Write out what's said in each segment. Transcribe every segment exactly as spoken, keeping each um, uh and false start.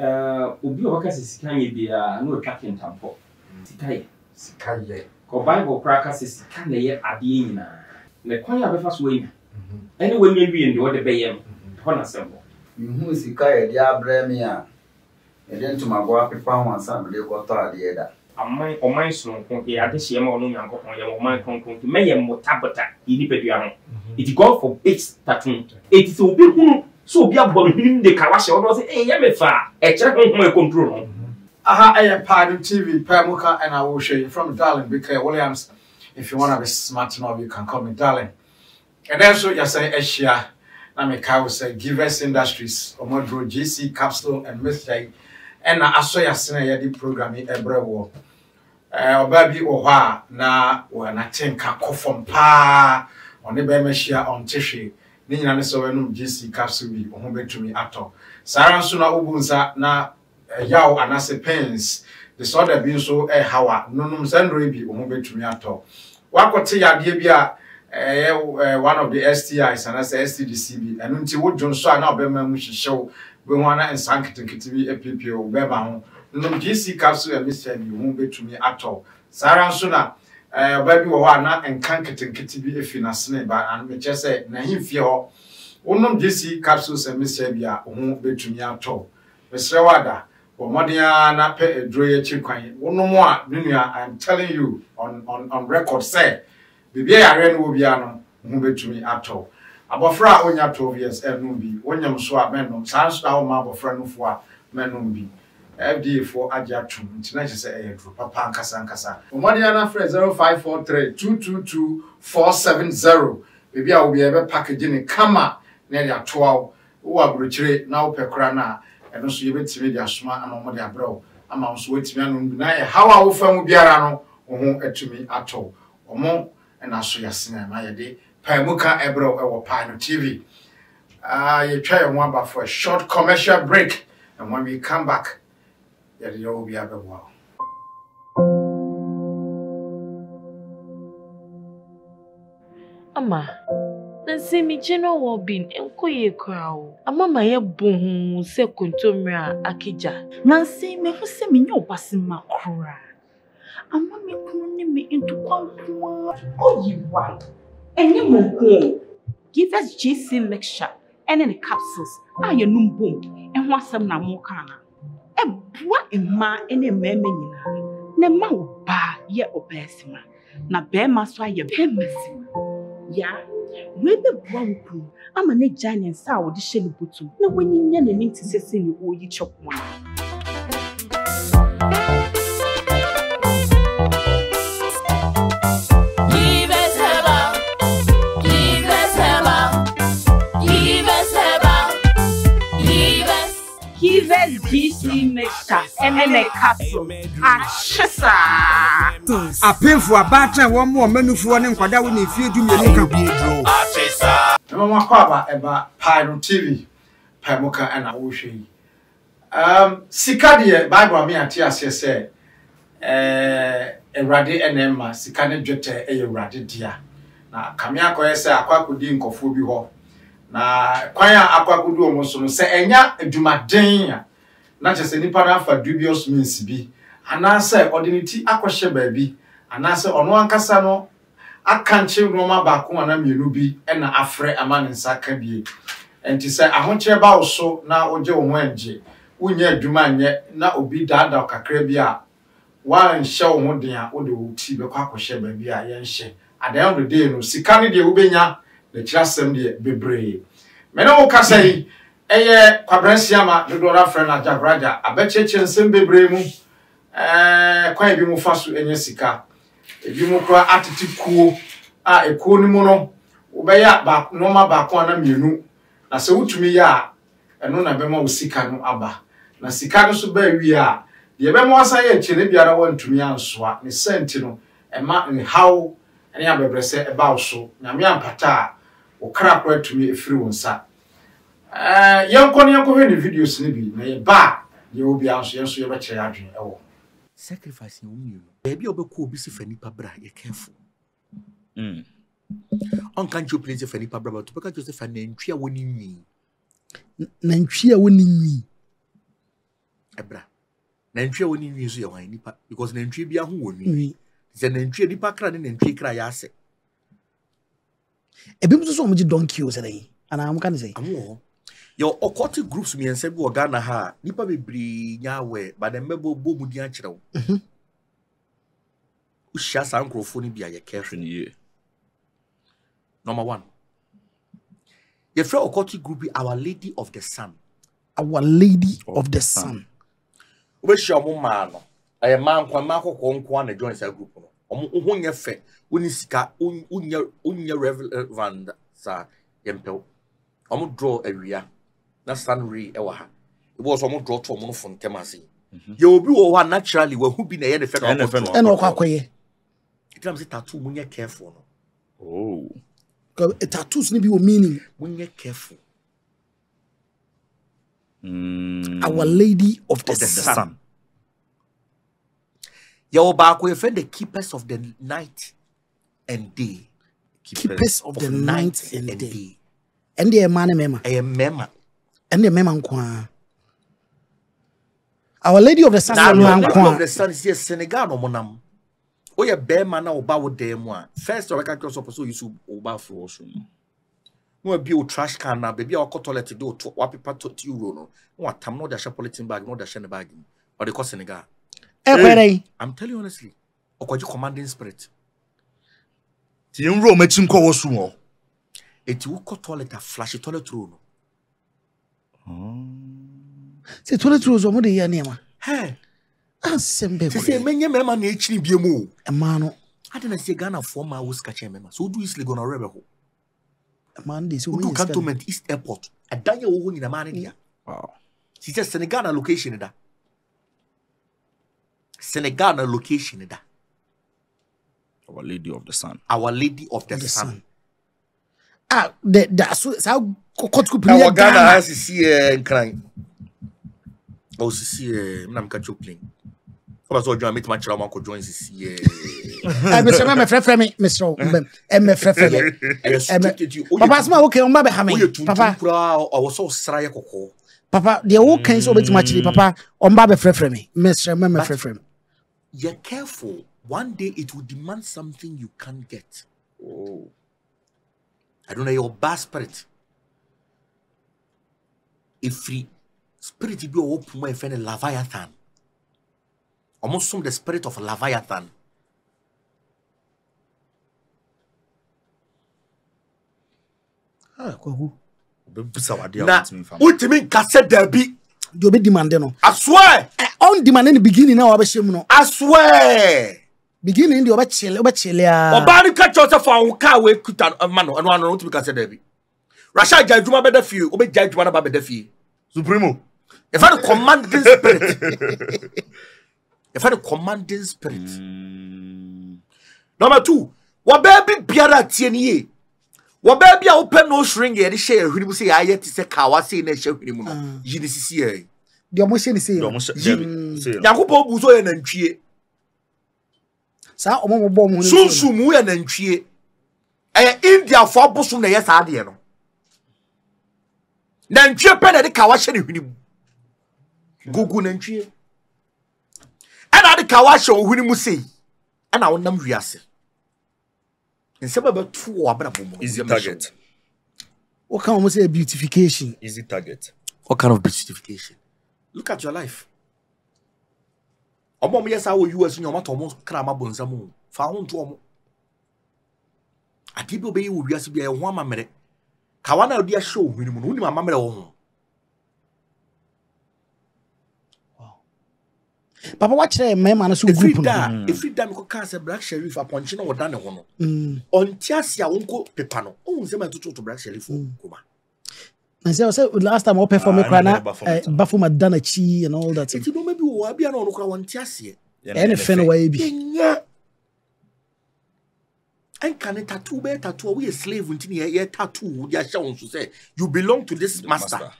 Uh, Ubi waka sisikanye bia anu kake ntampo. Sikaye, sikaye. Ko Bible kraka sisikanye ye adie nyina. Na kwan ya befa so enya. Mhm. Ene we nwe wie ndi wo de beyem. Ho na sembo. Mihu sikaye dia abremi a. Ede ntumago apepa ho ansam de ko to ade da. Amman oman sonko e ade hye ma onu nyankopon ye oman konko ti meyem motabota idi pedua ho. It God for bits thirteen. It is obi hunu. So be a bomb in the car wash or say, hey, Yamifa, a check on my control. Aha, I am PAENO T V, Pamuka, and I will show you from Darling B K Williams. If you want to be smart enough, you can call me Darling. And then so you say, Asia, Namika will say, Givers Industries, Omodro, G C, Capsule, and Mister And I saw your senior yadi program in every war. Obabi Oha, na, when I think I call from Pa, on the Bemeshia, on Tishi. Nina Nesovenum G C Capsule, Hombe to me at all. Saransuna Ubunza na Yao and as a pens, the sort of being so a hour, nonum Sandrebi, Hombe to me at all. Wakotia Gibia, one of the S T Is and as a S T D C B, and until wood John saw now Beman which show Bewana and sank to Kitty a P P O, Beban, num G C Capsule and Mister Hombe to me at all. Saransuna. Uh, baby, Wana and Kanket and Kitty be a finassin, but and which I say, Nahim Fio, Unum D C Capsules and Miss Sabia, won't be to me at all. Miss Wada, or Modiana pay a dreyer chicken, one no more, Dunia, I'm telling you on, on, on record, say, Bibia Ren Ubiano, won't be to me at all. About Fra on your twelve years, and Numbi, when you swap menum, sans our marble friend of war, menumbi. F D A for Ajatum, international say Papa and Casan Casa. Omadiana Fred zero five four three two two two four seven zero. Maybe I will be ever packaging a camera near twelve who are retreat now per crana and also you bet to me their smart and on their bro. I'm also waiting on deny how our firm will be around or won't to me at all. Or more and I saw your sinner my day. Pamuka Ebro or PAENO T V. I try one but for a short commercial break and when we come back. That you will be able to wow. Ama, nse mi jeno wobin enko ye kwao. Ama ma ye bohu se kontomra akija. Nanse me fu se mi nyo basi makura. Ama me kunni me into kwao. Oh you why? Enye mo ko. Give us G C mixture and any capsules. Aye num bom. Enho asem na mo kana. What a man and a mammy, Nemo bar ye obesima. Na bear must why ye bear messima. Ya, we be brown. I'm an egg giant sour, the shelly bottom. No winning yan and into sessing you all ye chop one. G C mixture, M N A capsule, and Chisa. I pay for a batter, one more menu for one, and for that one, if you do me a look at me. Mama Quaba about PAENO T V, Pamuka and Aoshi. Um, Sicadia, Bible, me and Tias said, a radi and Emma, Sicane Jetta, a radi dear. Now, Kamiako, I say, I quack with Dinko Fubio. Now, Quia Aquacudu almost say, and ya, Dumadania. Not just any partner for dubious means be. And I say, ordinity, I question baby. And I say, on one casano, I can't chill no more back on a munubi and a fray a man in Sakabi. And to say, I want you about so now, Ojo Wenji. We near Duman yet, now obi dad or Cacrebia. While in show one day, I would see the quack of share baby. I am she. At the end of the day, no Sicani de Ubena, the chasm de be brave. Meno Casay. Eye kwabransiama dodora friend ajabraja abecheche nsembebere mu eh kwa ebi mu faso enye sika ebi mu kwa atitikuo a ekuo ni mu no obeya ba normal ba kwa na mienu na se wutumi ya eno na bema usika no aba na sika no so ba wi a de bema wasa ye chele biara wantumi ansoa ne senti no ema nhaw ene abebrese eba oso na me ampata okra kwa tumi efiri wonsa. Uh, young Connie, you can video snippy, may ba, you will be answered, so you're a charge. Sacrificing you, baby, you'll be cool, busy Fanny Pabra, you're careful. Hm. On can't you please Fanny Pabra to pick Joseph and Nantia winning me? Nantia winning me. ebra. Nentwe woni nwi so ye wan nipa because nentwe bia ho woni. Ze nentwe nipa kra ne nentwe kra ya ase. Ebim so so omji donkey o say and I'm can say. Amo. Your occult groups me ense bi o Ghana ha nipa bebre nya we but dem bebo bo mu dia kire wo. Mhm. Usha sankrofo ni bia ye careful ni ye. Number one. Your friend occult group be Our Lady of the Sun. Our Lady of, of the, the Sun. sun. We show mo man no e man kwa man kokko nko na join sa group no omo ohunye fe oni sika onye onye relevant sa yempew omo draw awia na sanri e wa ha e bo so omo draw to omo no fun temase ye obi wo ha naturally we hu bi na ye de fe no ko e no kwa kwaye itam se tattoo munye careful no oh ko tattoos ni bi wo meaning munye careful. Mm. Our Lady of the, of the Sun. sun. Yaobako, friend, the keepers of the night and day. Keepers, keepers of, of the night, night and, and day. day. And the man mema. A mema. And the mema. Our Lady of the Sun. Our Lady of the Sun is here, Senegal, no monam. Oh, yeah, bear man, oba with them one. First, or I can't suppose you should oba for us. No be trash can na baby akọ toilet do to wa paper to euro no wa tam no da sha politin bag no da sha ne bag or the cost Senegal eh I'm telling you honestly okoji commanding spirit ti nro machi nko wo su ho eti wo toilet a flash toilet roll no oh se toilet roll zo mo de ya ne ma eh asembe se se menye mema na echiri bie mu e ma no adena se Ghana for ma wo ska che mema so do is legal na rebel Monday, so we can't East Airport. A Daniel Owen in a man in here. Wow. She says Senegal location in that. Senegal location in that. Our Lady of the Sun. Our Lady of the, the sun. sun. Ah, the that so how could you play? Our Ghana has to see a crime. I was to see a man catch you playing. I was joining my match. I'm going to see. I miss my friend from me, Mister O. I'm a friend from me. Papa's my okay on my behalf. Papa, I was so sorry. Papa, the old can't so much match. Papa, on my behalf from me, Mister Mamma Frefrem. You're careful. One day it will demand something you can't get. Oh, I don't know your bad spirit. If free spirit, you be open my friend Leviathan. Almost some the spirit of Leviathan. Ah, who? You'll be demanding. No. I swear. On demanding the beginning now, I swear. Beginning the obachele, obachele. Obari catch yourself for car we cut and man and one to be cassette derby. Rasha Jajuma better for you. Obe Jajuma better for you. Supremo. If I command this spirit. If I commanding spirit. Mm. Number two, what baby biara tienye? What baby open no string here? This share who say I yet say kawasi ne share who ni muna. You this see here. The emotion is here. The emotion is here. Yangu po buzo ya nanchiye. Sa omo mo bo mo. Sun sumu ya nanchiye. Eh India for busu ne yes adi eno. Nanchiye pene de kawasi ne who ni. Gugu nanchiye. And I the Kawasha or Winnie Musi, and our number Yassi. In some about two or easy target. What can we say? Beautification. Easy target. What kind of beautification? Look at your life. Among yes, I will use your matter almost crama bonsamu. Found to a people be will be a one mamma. Kawana will be a show when you my mamma. Papa, watch the man man so group no. If you damn go cast a black sheriff upon China or down the hono. Mm. On Tiasia unko pepa no. Oh, say my tutu to black sheriff kuma. And say say last time we perform a crana Bafoma Danachi and all that. It no maybe we abia no kwa on Tiasia. Any fen we bi. And can a tattoo be tattoo we a slave until you tattoo you shall unso say you belong to this master.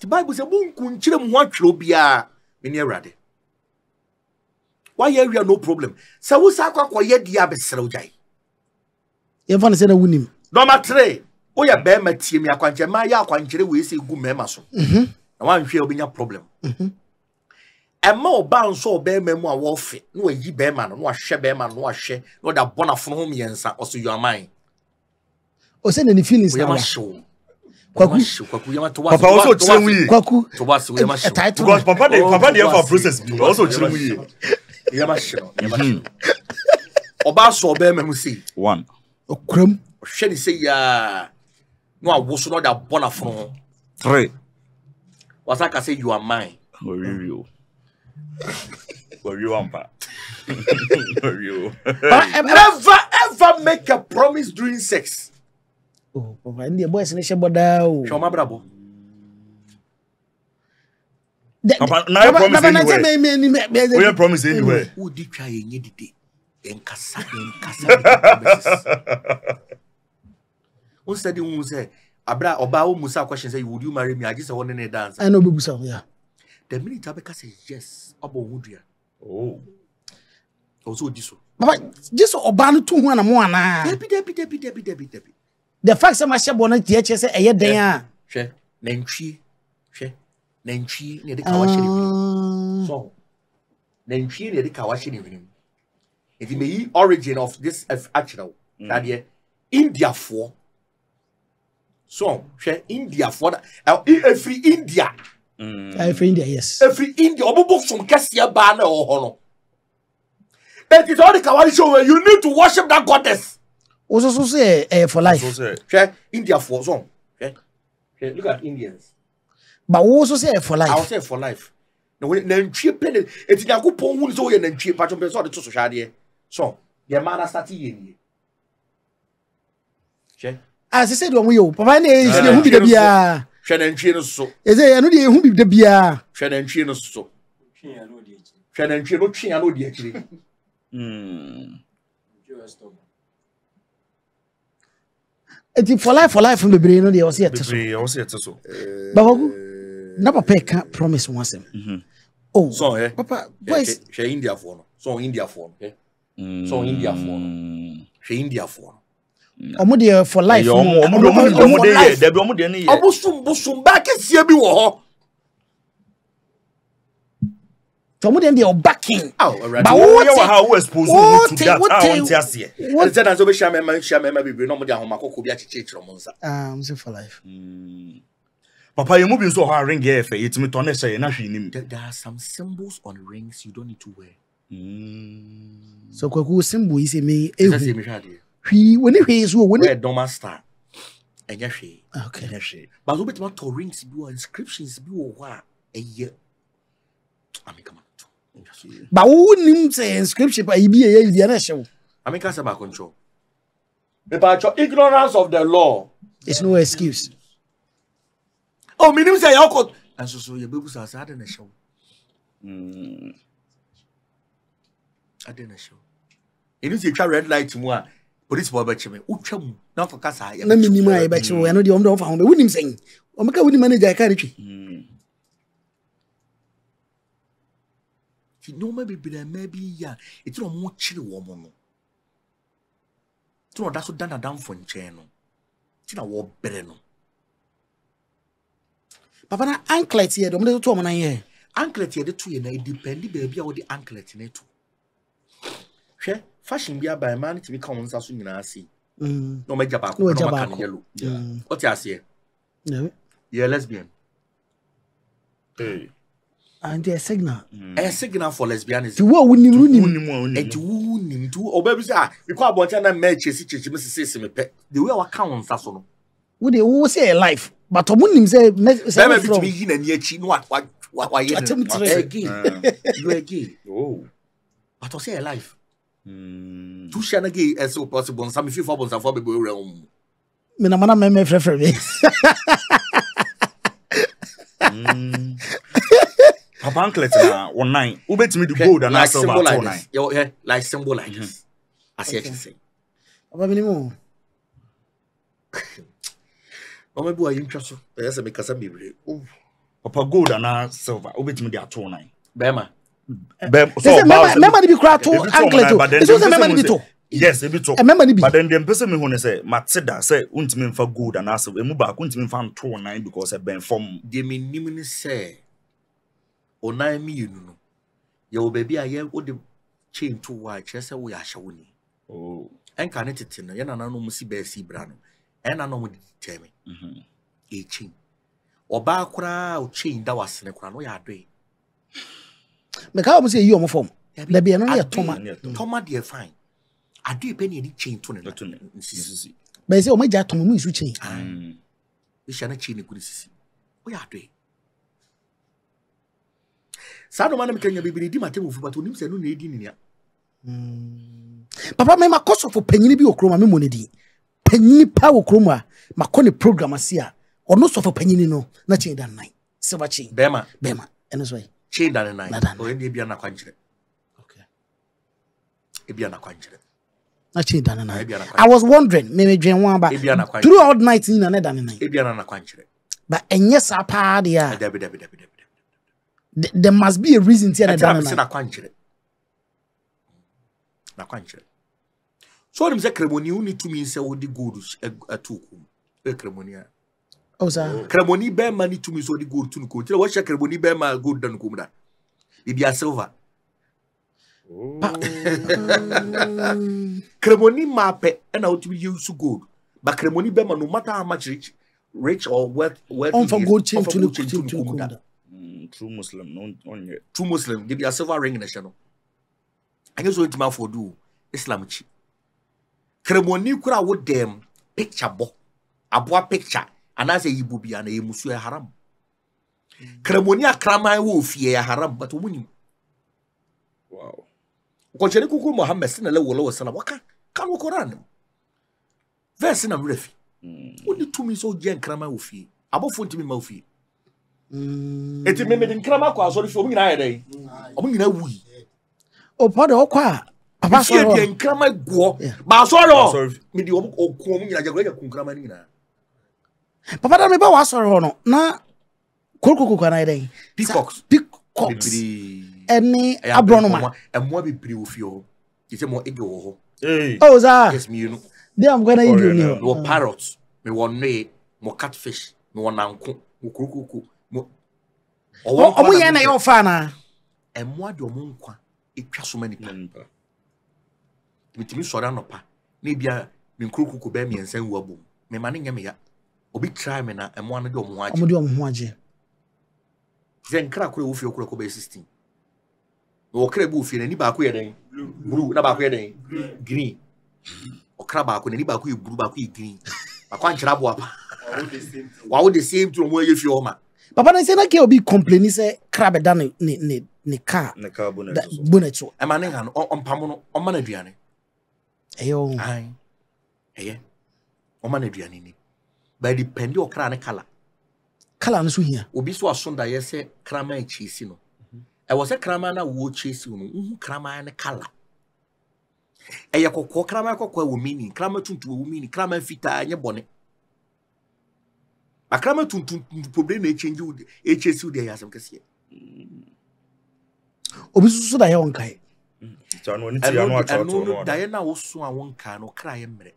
The Bible says, "Bunku nchilem huachirobia meni erade." Why here we are no problem? So we say kwa kwa yedi abeseroja. Everyone say na wunim. Number three, oya be ma tie mi akwanche ma ya akwanche we say gu mema so. Mhm. na wan hwe obinya problem mhm ema oba nso oba memu a wo fe na wa yi be ma no wa hwe be ma no wa hwe no da bona fun ho miensa oso you amai o se na ni feelings na Kwaku, Kwaku, you want to watch? Papa also chilling. Kwaku, to watch, we must show. Because Papa, they, Papa, they have a process. Also chilling. We must show. We must show. Oba so be me musi. One. Okrem. She say ya. No, I was not that born from. Three. What I can say, you are mine. Oriyo. Oriyo ampa. Oriyo. Never ever make a promise during sex. Oh, Papa, and the boys in the Shabodao. Shoma Bravo. Papa, now promise anywhere. We are promise anywhere. Who did try and get it? Enkasa, enkasa. Who said you say, Abra Obao Musa question say, would you marry me? I just want to dance. I know Bubusa, yeah. The minute Abeka says yes, Obo Woodria. Oh. Also, this one. Papa, this Obano two one and one. Debbie, Debbie, Debbie, Debbie, Debbie, Debbie. The fact that my shabby na teacher say aye dey she nenchi she nenchi ne de kawashi ni so nenchi ne de kawashi ni vini it may be origin of this actual that here India for so she India for every India every India yes every India obobo from Kasia ba na ho no but it's all the kawashi show you need to worship that goddess. Also, so say eh, for life. So say India for some. Okay, okay. Look at Indians. But also say eh, for life. I'll say for life. No, when they cheap, they it's not good. Poor ones who are they cheap. But some people are too social. So the man has started here. Okay. As I said, when we go, Papa, ne, she ne humbi de biya. She ne cheap no so. As I know, she humbi de biya. She ne cheap no so. She ne no di. She ne cheap no. She ne no di actually. Hmm. For life, for life from the brain, they also yet to so. Babagu, never pay can't promise once him. Oh, so eh, Papa, boys, she India for so India for so India for she India for. Omudia for life, Omudia, the Omudia, Obusum, Busum back and see a bewo. Omudia, they are backing out. But what was supposed to that? I want to see it. What that as a shaman, shaman, maybe no more than Homako could be at church from Monza. Ah, I'm for life. Papa, you're moving so hard, ring here for it's me to understand. There are some symbols on rings you don't need to wear. Mm. So, Kwaku symbol is a me. He, when he is when he is a Doma star. And yes, she. Okay. But who bet to rings, inscriptions, be what a year. I mean, come on. But who names the inscription by E B A International? I mean, can't about control. About your ignorance of the law, it's no excuse. Oh, me names are awkward. And so, so your people are sad in the show. I didn't show. You need to try red light to more. Police boy, but you may not for Casa. I mean, my bet you are not the owner of the winning thing. Omega would manage their carriage. No, maybe there may be yeah. It's not more chill woman. It's not that's what done a damn for channel. It's not war breno. Papa, na anklet here, the little woman here. Anklet here, the two and I depend baby or the anklet in it. Share fashion beer by man to become one soon in our sea. No major back, no jabac yellow. What you say? No, you're a lesbian. Hey. And a signal, mm. A signal for lesbianism. To what we need, and to wound him too. Or babies are required by China matches. The way our counts are so. Would they all say life? But a woman say, never begin and yet she what what what why you're again. You again. Oh, but I say life. Two shanagay as so possible. On some few problems are for the realm. Minamana, my friend. Papa anklet na online. Who bet me the gold and I saw about online. Yo, yeah, like symbol like this. I see what you say. Papa minimum. Mama boy, you trust so. There is a make us be. Papa gold and I silver. Who bet me the at online. Bema. Bema. So, remember the be crowd to anklet. It's also remember the to. Yes, a bit of a but then the person who say, Matseda say, won't mean for good and ask, and Muba couldn't mean for two or nine because I've been from the minimum say, or nine million. Your baby, I hear what the chain to watch, yes, we are showing. Oh, and can it tell you, and I know Missi Bessie Brano, and I know what it tell me. Mhm, a chain or Bakura or chain that was in a crown. We are doing. Make out say you are my form. There be another Thomas, Thomas, dear fine. I do penny any chain to the but say, oh, my dad, Tom, we should change. We shall not change the good. We are doing. Sadoman can be the matter of what you say, no need in here. Papa, my cost of a penny be Ocroma Monedi. Penny power croma, Maconi program, a seer, or no soft penny no, not chain than nine. Silver chain, Bema, Bema, and his way. Chain than nine, or any be an acquaintance. Okay. It be an acquaintance. I was wondering, maybe Jane one, but throughout night in another night. But and yes, I paid the there must be a reason to that. So I'm saying, you need to mean say all the goods at two. Oh, sir, Cremoni bear money to me so the good to go. Tell what Cremoni bear my good done come down. It be a silver. Cremoni mape and out to use to good, but Cremoni Bema, no matter how much rich, rich or wealth, wealth on from gold chain to look to Kumda. True Muslim, no on yet. True Muslim, give you a silver ring in the channel. I just wait to for do Islamic. Cremoni could I would them picture bo, a boy picture, and I say you will be an a Musu haram. Cremoni a crama wolf ye haram, but woman. Wow. Kocheneko ko Muhammad sallallahu alaihi wasallam waka kan Quran verse na mrefi odi tumi so je nkrama ofie abofo ntimi ma ofie eti me me nkrama kwa so ofie omunyina yedai omunyina wi opode okwa papa so ofie nkrama guo ba so ro me di okun omunyina jagora ja kunkrama ni nyina papa da me ba wa so ro no na kokoko kana yedai peacock peacock any abronoma and more be pretty with you. It's a more ego. Oh, that is me. They are going to do no parrots, me one nay, more catfish, no one uncle, who cuckoo. Oh, we are your fana. And what do monqua? It costs so many plans. With me, Soranopa, maybe a mincuku could bear me and send wobble. Me manning a mea, or be trying and one of them watch. Then crack with your croco by sixteen. Or crab woof in any blue, blue, green. Or crab out any blue, green. I can't grab up. Why would the same to where you feel, ma? Papa, I said, I can't be complaining, say, crab down in the car, the car bonnet. A man on Pamon on Manadriani. Oh, aye, aye, on Manadriani. By the pendio crana color. Color, here. Obiso Sunday, yes, crama cheese, you know. I was a cramana wood chase you, crammer and a colour. A yako crammer cocoa meaning, crammer to mean crammer fita and your bonnet. A crammer to probably change you, H S U day as I'm cassia. Obisu Dionkai. Diana was so a one can or cry and bread.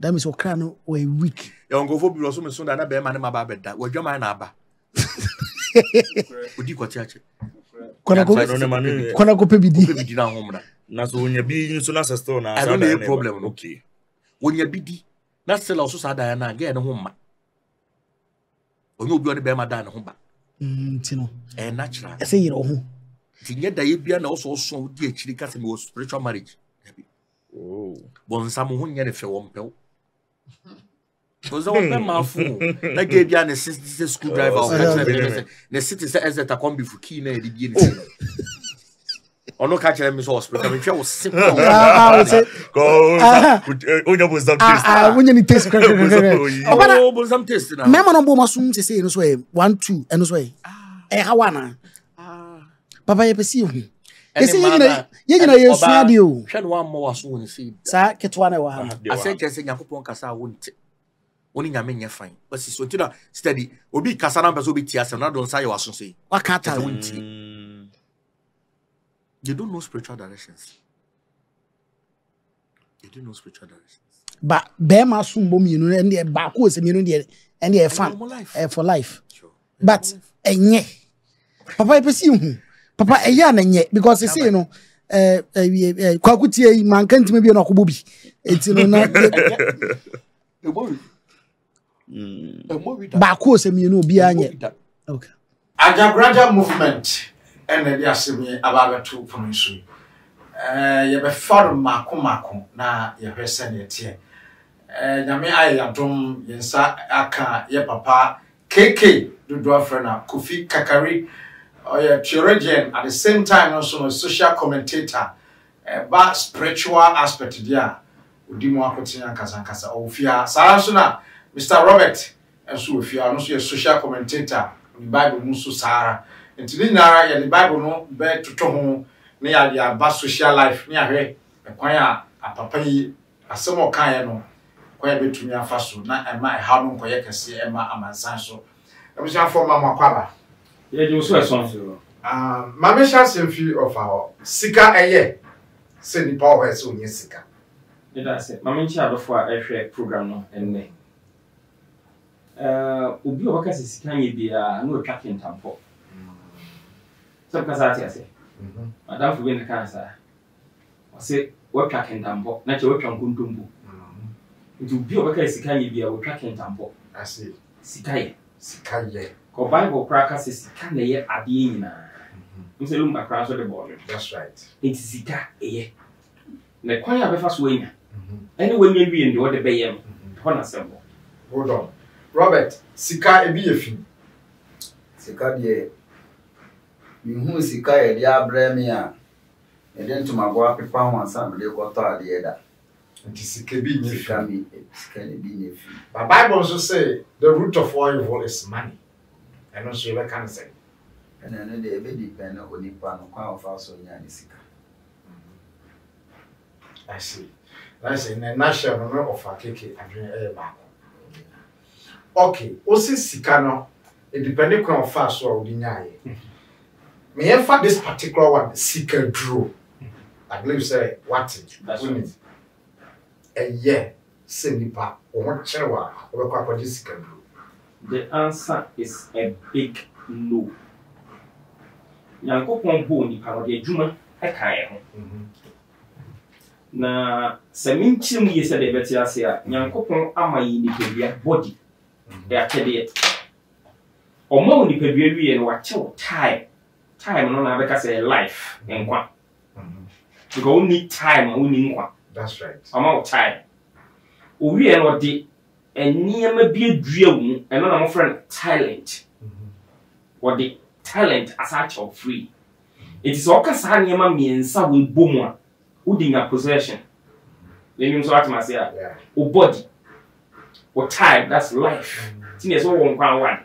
That is Ocrano were weak. Young go for Blossom soon and a bear man about that. Well, your man abba. Would you go church? Kona go kona go pebi di pebi di na homra na so onya bi nso na sestor na asada na problem okay onya bi di na sela oso sa da na ga ne homma onya obi on be ma da na homba mm tino e natural e say yero ho tinye da ye bia na oso oso di akiri ka se me spiritual marriage oh bon sam ho nya ne fe wo mpew bozo be ma fu na ga bia na sixty school driver na city say as that come be for key na e di ni ono ka chere me so hospital me twa was simple ah go onye bo some test ah onye ni test credit o bo some test na me no bo masum se se no so e one two eno so e e ha wana ah papa ye pesi hu e se yina yina yesu ade o hwe no ammo waso ni se sa ketwa na wa ha ase kese yakopon kasa wo nti only a man, fine. But she's steady. Obi Cassandra will be tears and not on Sayo Associate. What can't I win? You don't know spiritual directions. They didn't know spiritual direction. But bear my sumbo, you know, and the back was a million and they are fun for life. Sure. But a nye Papa, I pursue Papa, a yarn and yet because they say, you know. Eh eh kwakutie man kanti me bi na kobobi etino na ebobi mm ba ko se mi no bi anye okay Ajabraja movement and e asemi abaga two points eh ye be farm mako mako na ye hwese ne tie eh nyame ayadom ye nsa aka ye papa K K Dodo Afrena Kofi Kakari. Oh, yeah, theologian at the same time also a social commentator about uh, spiritual aspect there. Udimo akotinya kasa kasa ofia. Sarasuna Mister Robert enso ofia no so a social commentator in the Bible musu Sara. Ntini nara ya the Bible no be toto ho na ya dia ba social life na hwe ekwan a apapa yi asemo kan ye no kwa betumi afa so na ema ha no nkoye kese ema amansan so. Ebusa for mama kwaba. Yeah, you saw something. Um, my mission is of our Sika a year. Send the power as soon as Sika. That's it. My mission of our program and name. Uh, Ubi workers is can be a no captain tampo. So, because I say, Madame for winning cancer. I say, work captain tampo, not your work on Gundumbo. It will be workers can be a work captain tampo. I say, Sika, Sika. Bible crackers is can they yet at the inn? Mister Lumba crowds the border. That's right. It's Zika, eh? The coin of a first winner. Any women be in the order bayam. Hold on. Robert, Sika a beefing. Sika, ye. You who Sika a diabremia. And then to my wife, found one son, they got the other. And Sika be nifty. But Bible also say the root of all evil is money. I know she ever can say. And I know they depend on the pan of our sonia. I see. That's in a national number of our cake and drink air back. Okay, Osi Sicano, it depending on fast or deny. May I find this particular one, Seeker Drew? I believe, say, what it? That's it. A year, Sendipa, or what Chewa, or what for this Seeker Drew. The answer is a big no. Yanko Pombo in the Parody Juma, a Kayam. Now, Saminchim yesterday, Betia say, Yanko Pom Ama in the Pavia body. They are cadet. Or more in the Pavia and what your time. Time on Abaca say life and one. You go need time only one. That's right. Amount time. We are not the. And near me be a dream, and on a friend talent. What the talent as such or free. It is all Cassania means some boomer, holding a possession. Let me start myself. Or body, or time, that's life. Tinias all one crown one.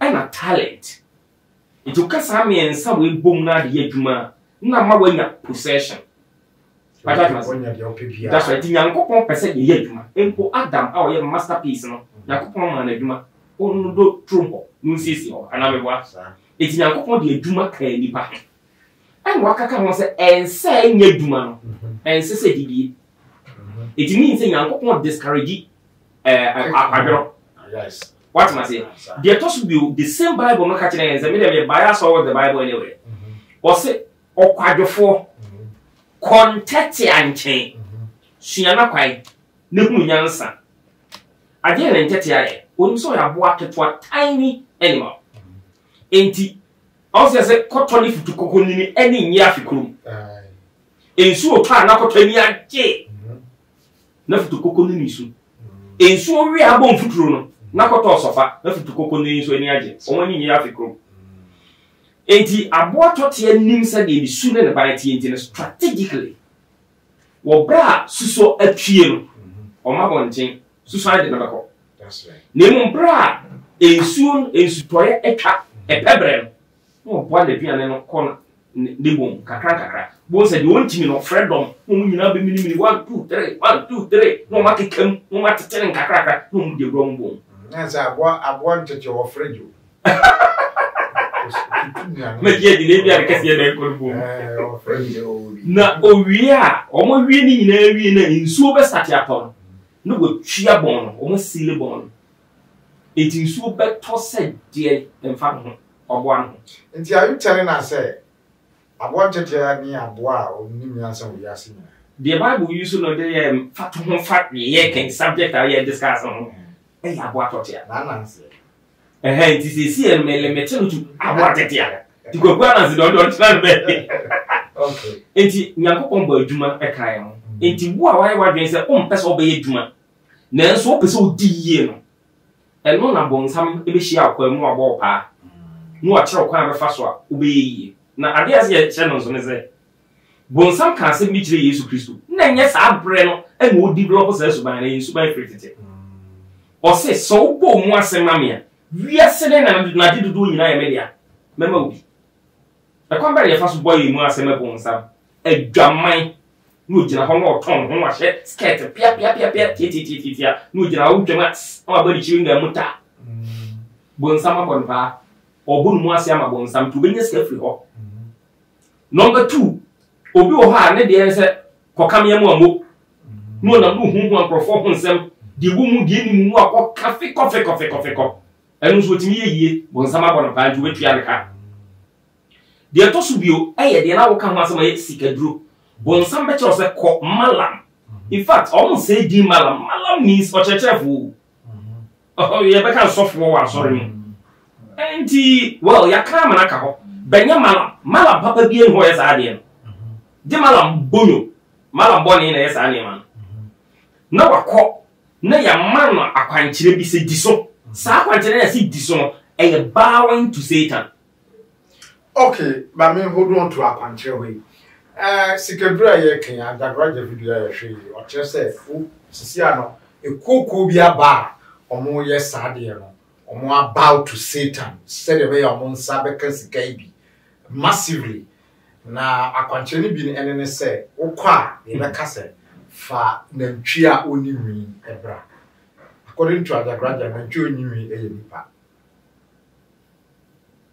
And a talent. It took Cassania and some will boom not yet, ma, not my way of possession. But that's why the young percent yeduma, and for Adam, our masterpiece, no, Yakupon and Eduma, or no trumpo, Nunsisi, or another was. It's Yakupon the Eduma candy pack. And Wakaka was and say Neduma, and Sissy. It means a Yakupon discourage a girl. Yes. What must it? The Atos will the same Bible, no catching as a middle bias over the Bible anyway. Or say, or quadrophore. Contacti and chain. She are not quite no answer. I didn't get here. One so I walked to a tiny animal. Ain't also as a cotton if to cocoon in any yafikum. In so far, not cotton yan jay. Nothing to cocoon in issue. In so we are born for room, not cotton sofa, nothing to cocoon in so any agent, only in yafikum. Enti aboto tie nimsa de bisu ne ba tie enti strategically wo bra suso atwie no o ma bonten suso ade na bako that's right nemu bra ensuo ensutoye etwa epebrem no bo ade bia ne no kon ne bom kakra kakra bo se de ontimi no freedom no nyina be minimini one two three one two three no ma kekam no ma tete ne kakra kakra no mu de grom bom na za abo abo ntete wo freedom. Make here the neighbor because here they call home. Na owiya, omo wiye ni ina wiye na insu be start ya ton. No go tia bon, omo sile bon. It insu be to said there in fact obo an. Nti are you telling us say abon tetia ni aboa o ni mi asan wi ase na. The Bible use no dey em fat ho fat ye can subject are you discussing. Eh aboa totia. Na na say. Eh, it is a C M L M T to avoid it here. To go balance don't understand me. Okay. Enti Nyankopon ba adwuma e kan ho. Enti wo a wai wadwen se o mpese obeye adwuma. Nanso o pese o di yie no. Eno na bonsam ebe hia akwa mu abo pa. Nu o kire kwa abefa so a obeye yie. Na ade ase ye kire no so ne se. Bonsam kan se mi kire Yesu Kristo. Na enye sa brɛ no e na o develop se so ban na Yesu ban fritete. O se so bo mu asema me. We are sitting and not to do in Iberia. Memory. A company of us boy, you must have a bone, sir. A jammy, Nugina, Honor, Tom, Homer, Scat, Pia, Pia, Pia, Pia, Titi, Titi, Nugina, Ujamas, or Body Chewing the Muta. Bonsama Bonpa, or Bun Moasiama Bonsam to win the scaffrey hall. Number two, Obuha, and the answer, Cocamiamo. No, no, who will perform himself, the woman gave me more coffee, coffee, coffee, coffee, coffee. And who's with me a year, Bonsama Bonaparte, which we are. The Atosubio, I had the hour come once my sick a drew. Bonsam better was a cop malam. In fact, almost say de malam. Malam means for cheerful. Oh, you have a soft war, sorry. And he, well, ya cram and alcohol. Benya malam, malam papa being who is Adian. De malam bunu, malam born in as animal. Now a cop, nay a man a quantity be said diso. Sakwantene si disono e bowing to Satan. Okay, but me hold on to apanche way. Eh sikadura ye kan undergraduate video ye hwe o che se fu sisia no e koko bi aba omo ye sade no omo about to Satan said the way omo sabeka sikai bi massively na akwanche ni bi ene ne se okwa e beka se fa nantwi a oni hwi ebra. According to other graduates, I'm sure you will.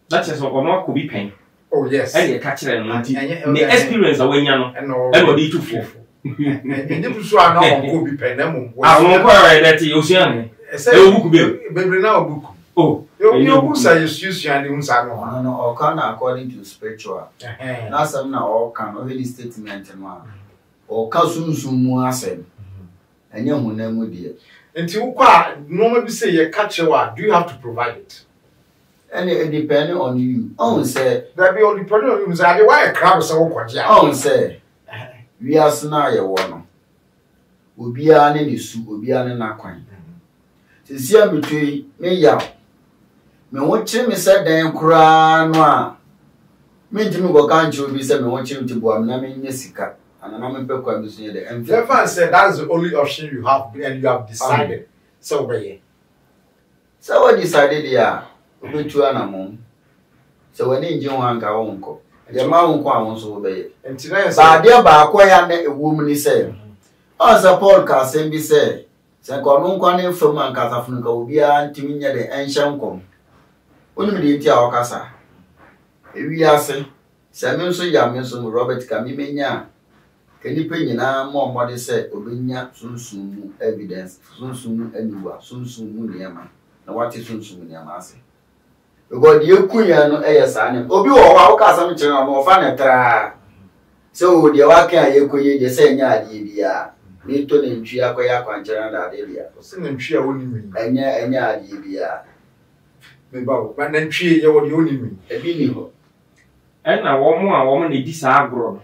That's just what one could be pain. Oh, yes. And you catch them. The experience away, you know, everybody too full. And if you are not could be pain, I won't worry that you see. I said, you could be now book. Oh, your books are used to and you no, no, or can according to spiritual. Now, some now all can already statement and one or cousin someone said, and you will never dear. Until normally say you catch your word, do you have to provide it? And it depends on you. Oh, say that be only depending on you. Say why a crab is so quite. Oh, say we are now your one. We be an any soup, we be an aquine. Since you are between me, young me watching me said, then cry. Me to me, what can't you be said? Me watching to go. I'm not in Jessica. And I'm not going to say the empty. Everyone said that's the only option you have, and you have decided. Um, so, where? So, I decided, yeah, we two animals. So, when you want to go uncle, the amount I want to obey. And today, I dare by acquiring a woman is saying, as a Paul can send me say, Sankonunquan from Mancatafunka will be antimina the ancient com. Only the Tia Ocasa. If we are saying, Samuelson Yamson Robert Camimania. Can you pay now more money? Say, Obinia soon soon evidence, soon soon anywhere, soon soon Yama. Now, what is soon soon Yama? You got your queen, no air sign. Obi or Walker, some general more fanatar. So, the Waka, you could you say, Yadia, Newton and Chiacoya, and General Adelia. Send them cheer only me, and ya and ya, Yadia. But then cheer your only me, a binio. And a woman, a woman, it is our grown.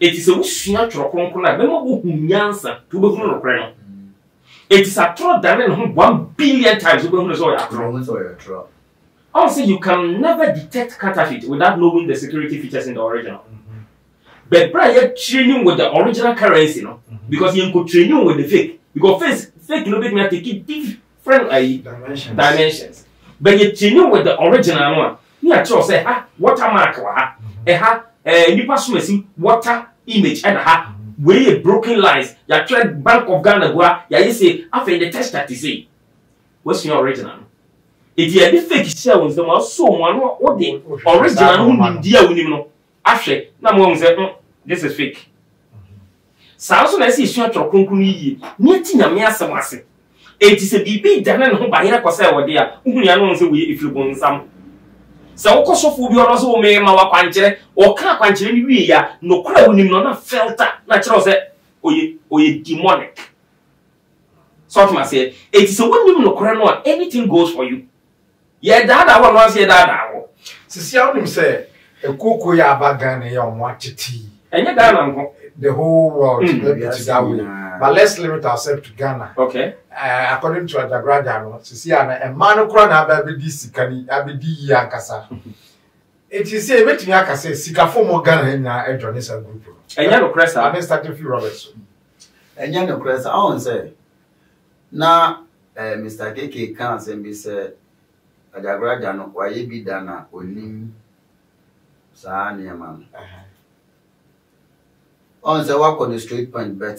It is a wushian troconcona, Bemo Yansa, to Bogno. It is a trot than one billion times over the soil. Also, you can never detect counterfeit without knowing the security features in the original. Mm-hmm. But prior training with the original currency, you know, mm-hmm. because you could train you with the fake. Because fake, fake you know, may take different uh, dimensions. dimensions. But you train with the original one. You have to say, ah, watermark, ah, ah, ah, water image, and ah, way broken lines. You have to Bank of Ghana, you have to say, after the test that you say, what's your original? If you have fake shells, the most someone or the original dear women, actually, no said, this is fake. Samson, I see, shot or concrete, meeting a mere samasi. It is a B B done and home by here, because I were there, only announce we if you want some. So, because of who you are so may our pancher or can't pancher we are no crowd, no filter, natural, or a demonic. So, I must say, it is a one you no crowd, anything goes for you. Yeah, that I want to say that now. Sisianim say, a cuckoo yabagan, yon watch tea. And yet, the whole world is mm. that way. But let's limit ourselves to Ghana. Okay. Uh, according to undergraduate, Sisiana, a man who can't have a D C, Abidi Yankasa. It is a bit Yakasa, Sikafomo Ghana, and a Jonathan group. And Yano Cressa, I started a few Robertson. And Yano Cressa, I won't say. Now, Mister K K can't say, Mister Adagradiano, why ye be dana, Olim Saniaman. On the walk on the straight point, but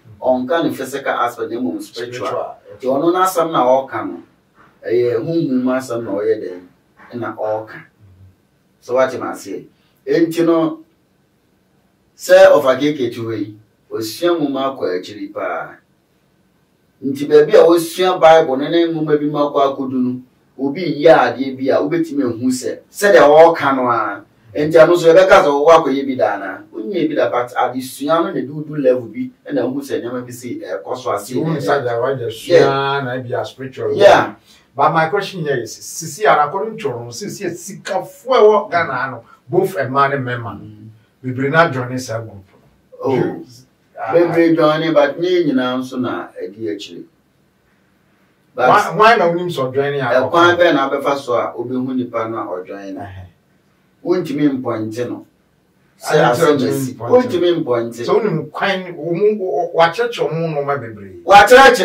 on kanu physical aspect dem spiritual ti ono na asam na all kanu eh hunhun ma asam na oye dem na all kan so what you must say enti no say of akeketu we osiamu ma kwa akiri pa nti bebi a osua bible na na mu ma bi ma kwa kodunu Obi ya de bia obetime hu se se de all kanoa enja no so e beka so wa koye bi dana onye bi da but adisuan no de dudu level bi e na hu se nyama bi si e koso asi na bi a spiritual yeah but my question here is sisi ara korin choro sisi sika fo e wo Ghana no both a man and woman we bring na journey sa group oh we bring journey but ni nyina so na edi actually But why not names or joining? I can't bear another first or be money partner or join. Won't you mean pointing? Say, I don't just point to mean pointing. So, what church or moon or my baby? What church?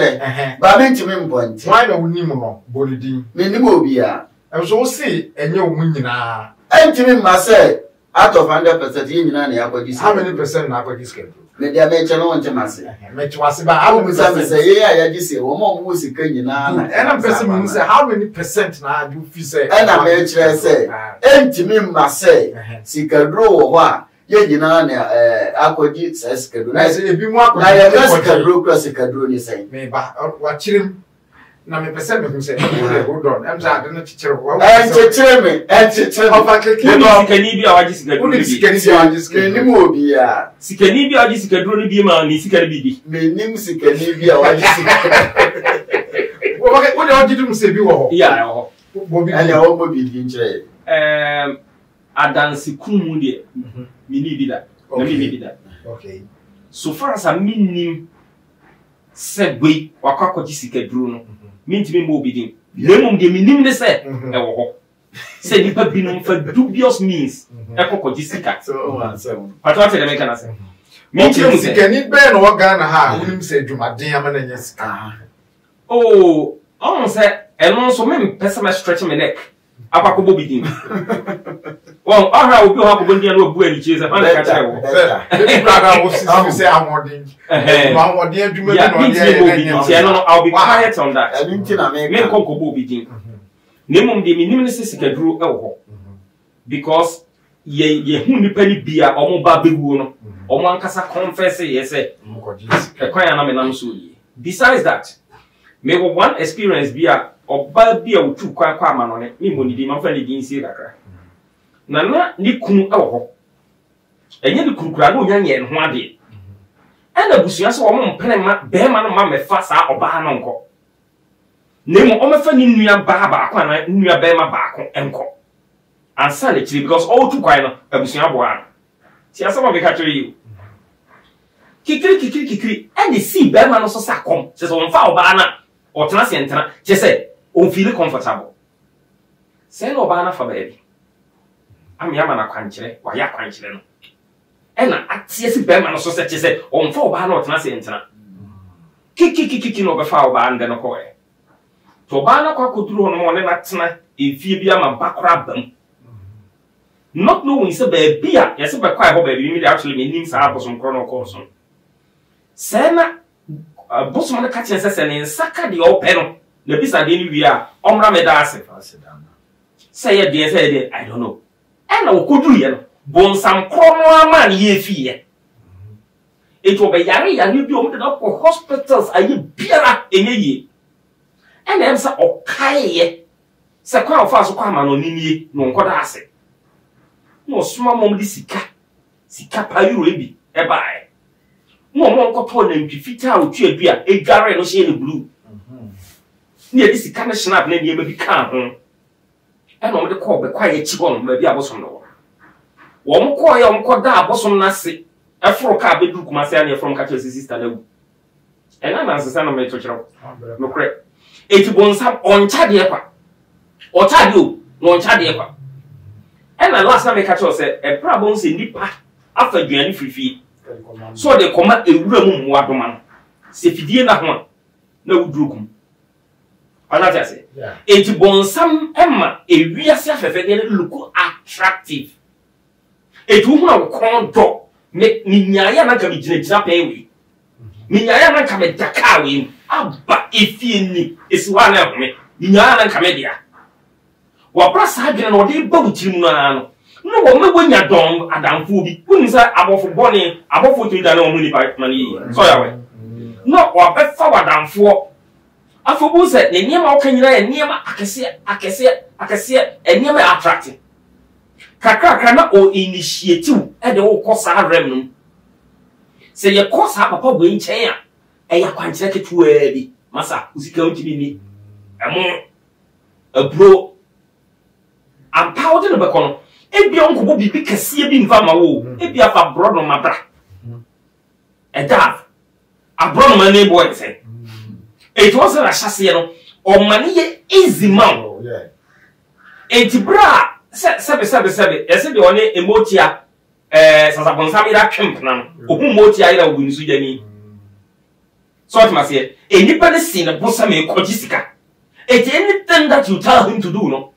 But meant to mean pointing. Why not Nemo, Bolidin? Minimobia. I was all see a new winner. And to me, myself, out of hundred percent in any apologies. How many percent apologies can do? Media mecha no nche mase. Mecha wase ba awu muzame say yeah ya dise wo mo mu sika nyina na. Ena person mu say how many percent na do fi say. Ena me kire say entimi mase sika dro wo ha ye nyina na eh akodi say sika dro. Na say ebi mu akodi. Na ye sika dro cross sika dro ni say. Me ba wa kirim na me person me say hold on. Em say adena chichiro wo. En chichiro me en chichiro. Opa keke no keni bi awaji sika dro. Uni sika ni awaji sika ni mo bi ya. Sikeni bi aji sikadro bi ma ni sikari bi me nim sikeni bi aji sikadro wo ba ko de aji dum se bi wo ho ya ho bo bi ya ho bo bi di nche em adansi kumu de mi ni bi da na mi ni bi da okay so far as a minim segwe wakakọ ji sikadro no mi ntimi mo bi din nemum de mi nim ne se e wo ho say ni pa binum for dubious means ekoko jisika so one seven but what they make na say me chim say can it be na wo Ghana ha unim say dwumaden am na nya sika oh on say eno so me pesa me stretch me neck apako bobidin well aha obi ho apako ndia na obu ani chie say na ka chai wo say brother wo sisi say amodin eh amodin dwuma bi na odi no I'll be quiet on that I think na me kokko bobidin Nemum de minimum sikadru ewo because ye ye hu nipa ni bia omo ba bewu no omo ankasa confess ye say ekwan na me nam so yi besides that me go one experience bia oba bia otu kwa kwa amano ne me monidi man fa le din si kakra na na ni kunu ewo enye de kurukura no nya nye ho ade ana busua se wo mpene ma be ma no ma mefa saa oba ha no nko nemu o mefa ni nua ba ba akwa na nua be ma ba akon enko ansa le chiri because all two kwai no abusua bo ha ti asama be ka chiri you kikiri kikiri kikiri ene si be ma no so sa kom se so mfa oba na o tena se ntena che se o feel comfortable se no oba na fa baby ami ama na kwanchire wa ya kwanchire no ena atie si be ma no so se che se o mfa oba na o tena se ntena kikiri kikiri no be fa oba ande no ko e to ba na kwa koduru no mo ne na tena efie bi ama bakora bam not knowing say baby yes be kwa ho baby me actually me nim sa abosom krono koson sena abosom na catch sense sena nsaka de open no na bisa de ni wi a omra me da ase say ya de say de I don't know and o koduru ye no bonsam krono ama na ye fie it obe yare yare bi o mo de ko hospitals aye biara enye ye and em say okaye say kwa ofa so kwa ma no ni no nkoda ase no suma mom di sika sika payuro ebi e bae mo mo nko to na ntwifita otu ebi a edware no she ne blue mhm ni e di sika na snap na niam bi kan ho e no mo de call be kwae chi ho no ma bi abosom no wo mo call ya mo call da abosom na se e foro ka be duku ma se na from ka sister na wu e na na sister na me to chiro no kre e ti bonsa on chade e kwa o chade o no chade e kwa. And the last time I catch us, a problem is nipa after the free. So they come out a room more man. Say fidie na ho na wudrukum. Another say, it bonsam emma a wiase afefe dey look attractive. It wo na kon do me nyaaya na ka bigina gina pewe. Me nyaaya na ka me daka we aba efie ni esiwa na ehome. Nyaaya na ka me dia. Wa prasa adwene no de babu tirim no ano no wo me bonya dom adamfo bi woni sa abofo bone abofo ti da na omu ni partner ni so yawe no wa be fa wadamfo afo bu se ne niam o kanyira ye niam akese akese akese eniam attractive kakra kana o initiative e de wo kosa rem no se ye kosa papa bo nchen a e ya kwanchira ketua bi masa usika o tibi ni amo abro I'm proud of the bacono. If you uncle be big, see a beam from my woo. If you have a broad on my bra, a dab, a broad my neighbor said. It wasn't a chassiano or money easy man. It bra, seven seven seven, as if you only emotia, eh, Sasabonsabida Kempnam, or who motia either wins with any. So it must say, anybody seen a bossame cojisica. It's anything that you tell him to do, no?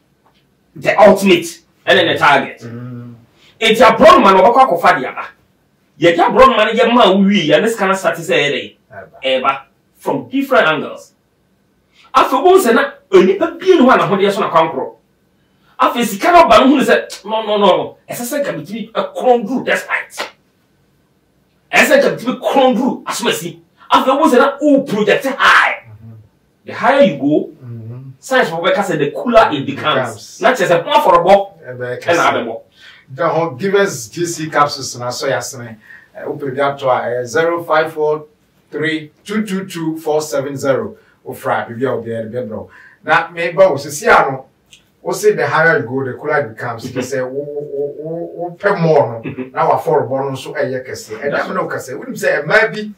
The ultimate and then the target. It's a brown man over Cocofadia. Yet a brown man, young man, we and this kind of satisfied ever from different angles. After once and a little being one of the years on a conqueror. After she cannot ban who said, No, no, no, as I said, can be a crown group, that's right. As I can be a crown group, as we see. After once and a old project high. The higher you go, science for workers and the cooler it becomes. Not just a more for a book and other book. The whole give us G C capsules and I saw yesterday. Open the up to a zero five four three two two two four seven zero or Friday. We are there, bedroom. Now, maybe also see, I know. We say the higher you go, the cooler it becomes. They say, oh, pay more. Now, a four bonus, so I can say, and I'm not going to say, wouldn't say, maybe.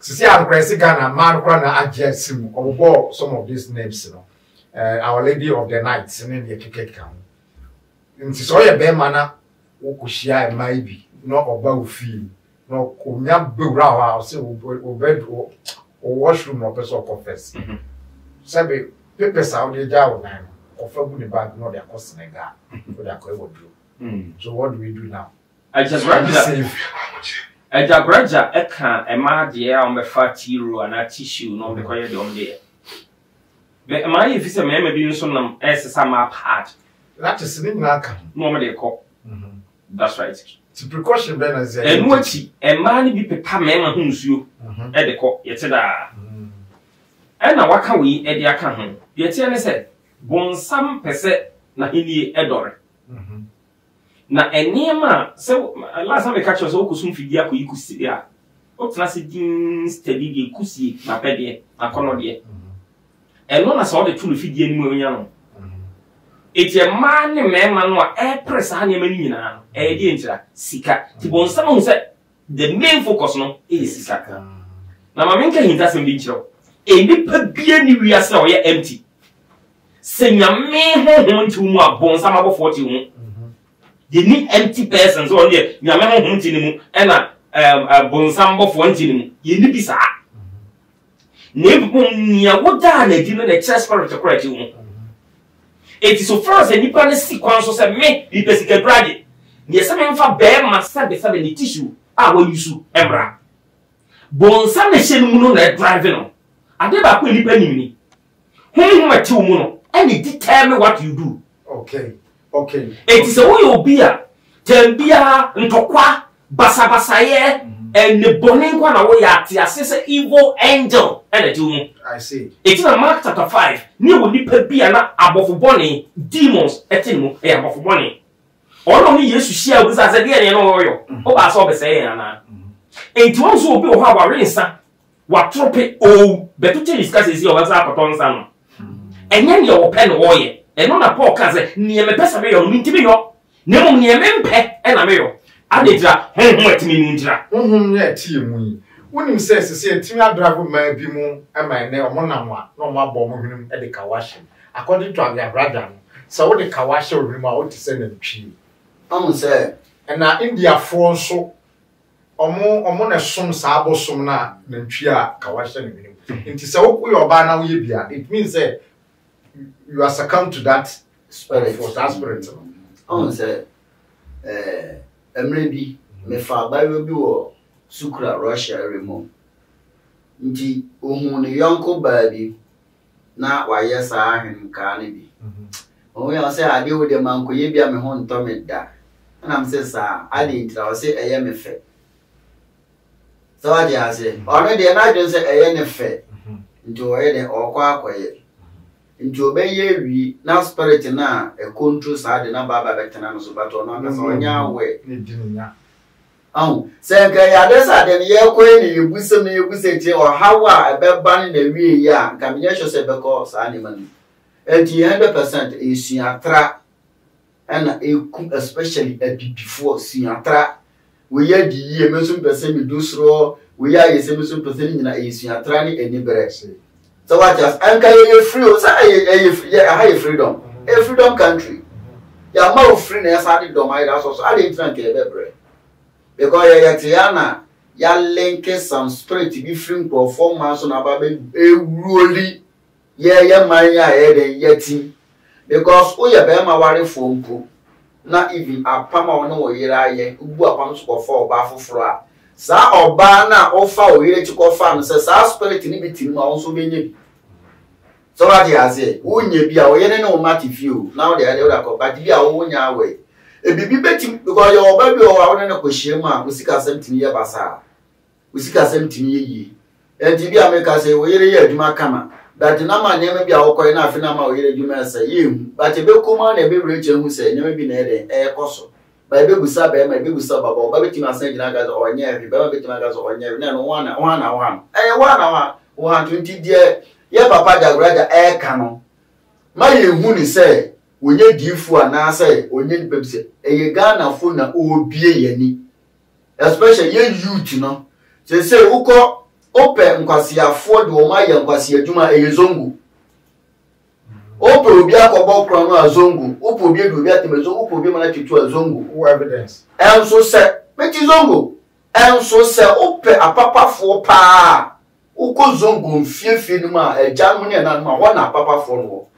See, I'm crazy, Ghana, man, Ghana, Ajaysim, or some of these names, you know. Uh, Our Lady of the Night, and then cricket camp. And so, a bear manner, Okushia, maybe, not about feel, no Kunya Bura house, or bed or washroom or person confess. Sabe, papers out the jaw nine, or family bag, not their cost and that, for their cover do. So, what do we do now? I just want to save. I just graduate, I can't, a man, dear, on the fat hero and a tissue, no, the quiet on there. But my if it's a man, maybe you some S S M hard. That is in Naka. Normally a cop. That's right. It's a precaution, then, as a much a man be papa man who's you at the cop, yet. And now, what can we at the account? Yet, I said, Bon Sam Pesset, Nahini Edor. Na enema so last time I catch us okusun fidia ko ikusi dia. Otna se din steady dia ikusi na pede akono dia. Eno na so de tulu fidia ni mu nya no. Eti e ma ne mema no e press ha ne ma ni nyina e di entira sika. Ti bon sama hu se the main focus no e sika. Na ma menka hinta se mbi nchiro. E ni pa bia ni wiase o ye empty. Senya me ho ho ntu mu abon sama bo forty ho. You need empty persons on here. You are home to and a bonsambo for antinum. You need pizza. Nebunia, what done a dinner a chest for the correct you. It is so first and you can see conscious and me, you basically drag it. Yes, I mean for bear must have the tissue. I will use you, Embra. Bonsam the Shenuno that driving on. I never put it in me. Who my two mono, and it determine what you do. Okay. Okay. It is a way of beer. Tembia, Ntokwa, Basa Basaye, and the Boninqua away at the assessor evil angel. And a doom. I see. It is a Mark chapter five. New Nipper beer above Bonnie, demons, a tin, a above Bonnie. All only used to share with us a dear and oil. Oh, I saw the saying, Anna. It won't so be how I rinse. What tropic oh, but to discuss is your WhatsApp upon some. And then your pen oil. And on a poor cousin, near my best away on Mintimio. No near Mempe and a male. I did that home at Minja. Home yet, you. When him says to see a Tina Drago may be moon and my name on one, no more bomb at the Kawashi. According to our brother, so the Kawashi remote to send him cheap. I'm say, and now India for so or more or more some sabo sumna than Chia Kawashi. It is a way or banner we be. It means that. You are succumbed to that spirit. For that spirit. I say, eh, maybe my father will be war. Sukra Russia remote. Nti ohun yonko baby. Na waya sa him kanibi. Oh, I say I deal with the man could be a me home tomid da. And I'm saying, sir, I didn't. I say I am a fair. So I say, already I don't say I am a fair. Into a or quack. Into obey now spirit na a control side na baba betana so but on na so nya we oh say ga ya desa de ye ko ni yegusu ni yegusu ti o hawa e be ban na wie ya nka me show say because animal one hundred percent is siatra and especially a before siatra we ya di ye me so person me do sro we ya ye se me so person na is siatra ni eni berese. So what just I'm carrying free. So I freedom. A freedom country. You're more free than I did. My that's also I didn't drink a beverage because you're Tiana. You're linking some spirit to be free for four months on a baby. A really yeah yeah my head and yeti because oh yeah be my worry phone call. Not even a palm or no yeah yeah. Ubu a palm to for baffle flour. Sa obana ofa oyire chiko fa no se sa spirit ni beti no also benye so what you say unye bia oyene no mate feel now they are like but bia onya we e bibi beti because your baby o awon na kohie ma usika seventeen year basa usika seventeen year yi e ti bia make say oyire ye aduma kama but na ma nyeme bia okoy na afina ma oyire aduma say yim but be kuma na be reach hu say nyeme bi na ede e koso. But baby, sir, baby, baby, sir, Baba, baby, you must send your guys on your every baby, you must guys on your every. No, one, one, one. Eh, one, one, one twenty dear. Yeah, Papa, the brother, eh, canon. My young say, when you do for an answer, when you baby, eh, you gonna phone na obey any. Especially your youth, you know. They say, "Uko, open, kwasi afford, woma, ya kwasi aduma, eh, zongo." Opo bia ko bo kran azongu opo bia do bia temezongu opo bia mana titu azongu who evidence en so se meti zongu en so se ope apapafo pa uko zongu mfiefie ni ma eja mu ne na ma ho na apapafo no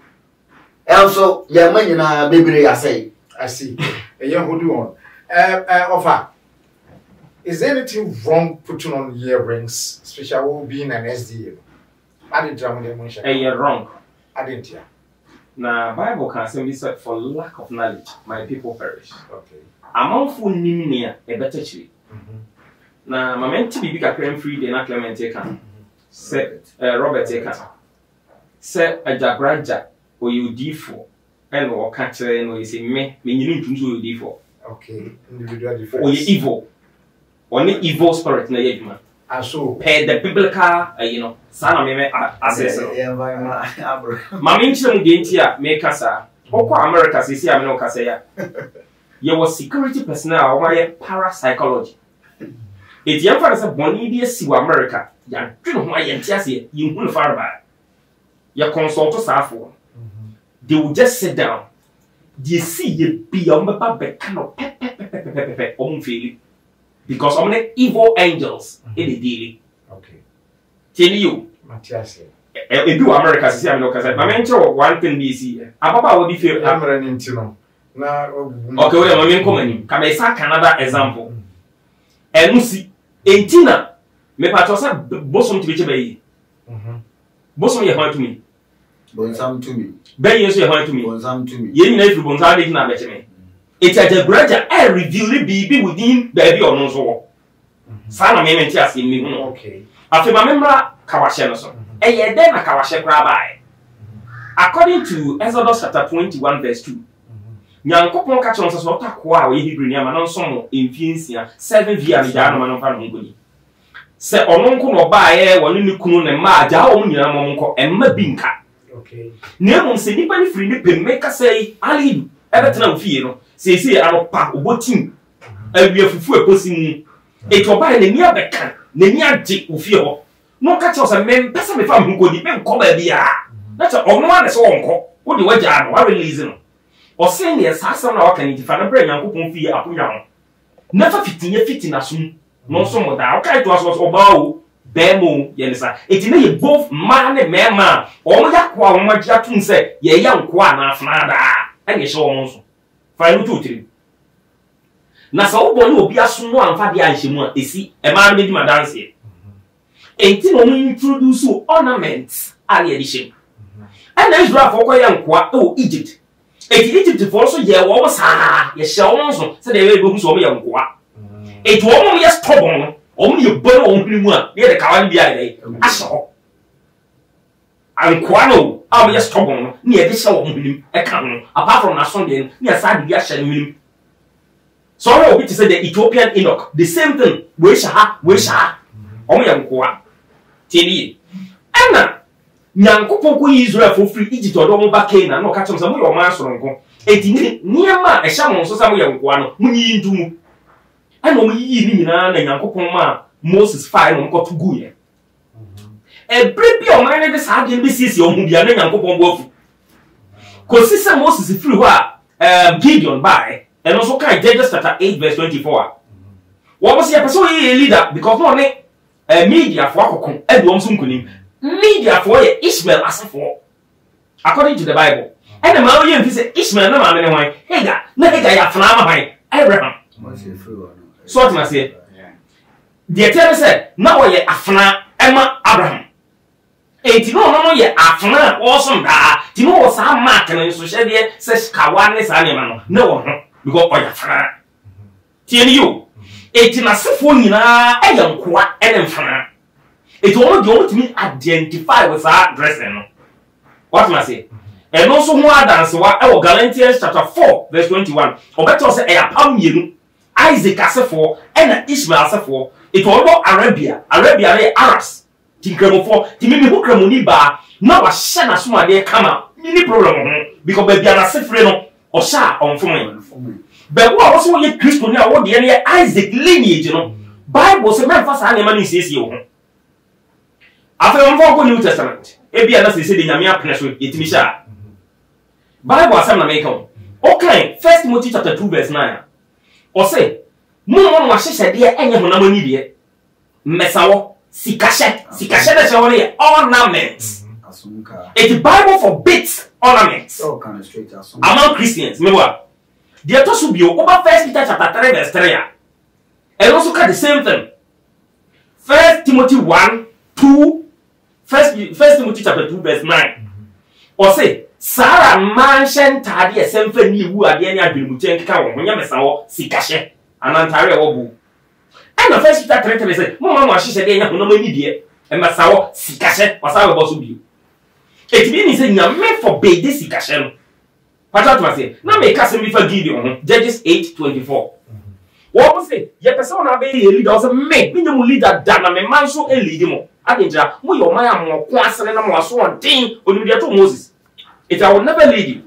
en so ye ma nyina bebere ya sei I see eye hodu on eh eh offer is anything wrong putting on earrings especially being an S D A I didn't drum them mention eh wrong I didn't hear. Now, Bible can say, said, for lack of knowledge, my people perish. Okay. Among full near a better tree. Now, my men to be bigger claim free than a Clement taken. Said Robert taken. Said a Jabraja, or you D four, and or catcher, and or you say, me, meaning to do D four. Okay, individual difference. Or you're evil. Only evil spirit in the man. And so, per the biblical, you know, sana meme access. Yeah, yeah, bro. Mami nchilong dientia make us a. Oko America sisi ameno kasaya. You was security personnel. Oma ye parapsychology. It yam for us a boni di siwa America. Yam tuno ma yentia si yungu farba. You consult us after. They will just sit down. They see you be on the back kind of pep pep pep pep pep pep on feeling. Because I'm the evil angels in the daily. Okay. Tell you. Matthias. If you America, see I'm not concerned. But mention one thing this year. Ababa will be fair. I'm running into now. Now. Okay, well, I'm going to come in. Can I say Canada example? And you see, Antina, me patrons are both some to be cheaper. Both some you want to me. Bonsam to me. Ben you say want to me. Bonsam to me. You know if you bonsam, they cannot better me. It's a graduate I reveal the baby within baby or no so. Sana me menti as me no. Okay. Afi ma member kawashe no so. E ye dey na kawashe kra bai. According to Exodus chapter twenty-one verse two. Nyankopon ka chon so so takoa we Hebrew ni ama no so mo enfiensia seven via me da no ma no fa no ngoni. Se ononko no baaye wonu ni kunu ne ma aja o nyina mo nko e ma binka. Okay. Nemu se nipa ni free ni pemeka sei alidu ebetena ofie no. Say, say, I'm a pack of boating. I will be a pussy. It will buy the near becan, the near jig of your. No catchers and men, person if I'm good, even call a beer. That's a one is uncle. What do I jam? Why release him? Or saying the assassin or can define a brain and open fear up young. Never fitting a fitting as soon. No, some of that. Okay, to us was about Bemo, Yenisa. It may both man and man, man. All that qual, my jatun said, ye young quana, fnada, and you saw also. Fine two three. Na sa obonu obi aso no anfa de anhemu a esi e ma na medima dance e. Enti no introduce ornaments ali edition. And Israel for kwaya nkoa e o Egypt. Eti Egypt for so ye wo sa ye hye wo nso se de we be hu so wo ye nkoa. Eti wo mo ye stubborn, wo mo ye boro wo hwiri mu a ye de kawan bia ye aso. Ankoa no I'm just stubborn. Near this show, apart from Nasundian, near Sadia Shanwim. Sorrow, which is the Ethiopian Enoch, the same thing. Wish her, wish her. Only Unqua. Tilly Anna Yanko Israel for free Egypt or Domobacana, no catch on some more master uncle. Eighteen near ma, a shaman, so some young guano, Muni into. I know ye in an Yanko Poma, Moses fine uncle to Guya. A brief your mind is hard to be seen on Mubian and Copon Wolf. Because Sister Moses flew her, um, Gideon by, and also kind Judges chapter eight, verse twenty-four. What was your person a leader? Because no name, a media for Edwin Sunkunim, media for Ishmael as a four, according to the Bible. And the Marian visit Ishmael, no man, and why, Hagar, Nahega, Flamma, Abraham. So what I say? The attorney said, now you're Afna, Emma, Abraham. Eti no no no ye afna awesome da ti no was a mark na social there says kawane sane ma no na wo ho because oya fra ti eni yo eti na sefo nyina e ya nkoa e ne mfana eti wo do wo timi identify with her dressing no what must say and also ho adanse wa e wo Galatians chapter four verse twenty-one obeto say e ya pam yenu Isaac asefo e na Ishmael asefo eti wo Arabia Arabia na Aras for Timmy Hookramuni bar, now a shan as soon as they come out. Mini problem because baby are safe freno or sha on phone. But what also ye Christian now what the area Isaac lineage, you know. Bible says man first animal is says you. After on for New Testament, a be another say the Yamia punish with it misha. Bible as I'm making. Okay, First Timothy chapter two verse nine. Or say, no one was said there any money dear. Messaw. Sikashet, sikashet is only ornaments. It the Bible forbids ornaments. Among Christians, me what? They are to be over First Peter chapter three verse three. And also cut the same thing. First Timothy one two, First First Timothy chapter two verse nine. Or say Sarah mansion tadi assembly ni wu adi ni abimuti nka wo nya mesawo sikashet anantare obu. And the first that threatened me said, Mamma, she said, no money, dear, and Masao, Sikashet, was our boss of you. It means you are meant for baby Sikashet. Now make us before Gideon. Judges eight twenty four. What was it? Your person a leader. Me, me no leader. Dana me man show a leader mo. Adenja, mo your man am mo kwasere na mo aso on thing. Onimudia to Moses. It I will never lead you.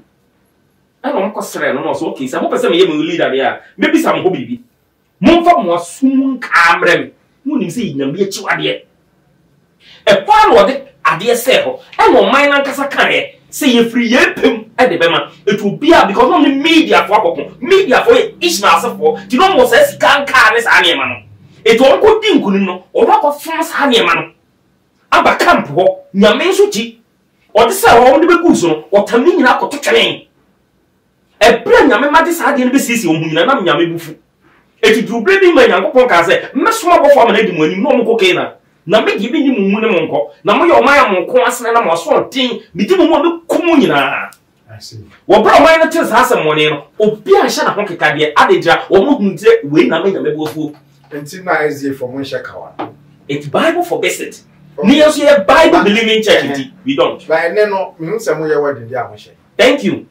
I don't kwasere no no so okay. Some person me ye me leader there. Maybe some hobby be. Mo fa mo asum kamrem. Mo nim say nyam be chiwa there. E Paul wo de ade se ho. E mo man na nkasa kan ye. Say you free your pim at the bema. It will be up because not the media for Akoko. Media for Ishmael for the number says can't carry animal. It won't go think no or not of France animal. Aba camp ho, Yamen Suchi, or the Sarah on the Beguzo, or Tamin Nako to train. A plan Yamamadis had in the city on Munam Yamibufu. It will bring me my young Ponka said, Masma perform an editing no cocaine. Na me give you mumune monko. Na mo your man monko asena na mo so tin. Me di mumu me kumu nyina. I see. Wo bra man na tins hasa money no. Obi an sha na ho keka de adeja. Wo mo hunje we na me nyame bofu. Enti na easy for mo sheka wa. It Bible forbids it. Ni also your Bible believing church it. We don't. Like ne no, me nse mo ye word dey am she. Thank you.